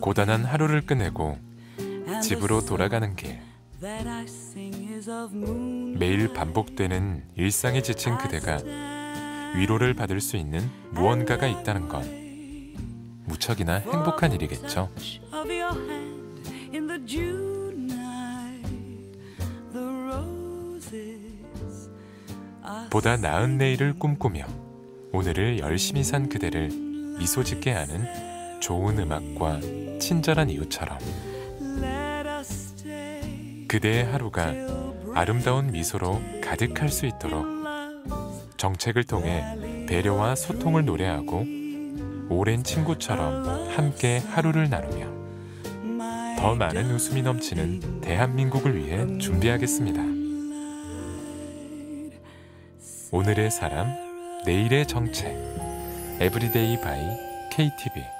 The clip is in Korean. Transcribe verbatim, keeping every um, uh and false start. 고단한 하루를 끝내고 집으로 돌아가는 길. 매일 반복되는 일상에 지친 그대가 위로를 받을 수 있는 무언가가 있다는 건 무척이나 행복한 일이겠죠. 보다 나은 내일을 꿈꾸며 오늘을 열심히 산 그대를 미소 짓게 하는 좋은 음악과 친절한 이웃처럼 그대의 하루가 아름다운 미소로 가득할 수 있도록 정책을 통해 배려와 소통을 노래하고 오랜 친구처럼 함께 하루를 나누며 더 많은 웃음이 넘치는 대한민국을 위해 준비하겠습니다. 오늘의 사람, 내일의 정책. 에브리데이 바이 케이티비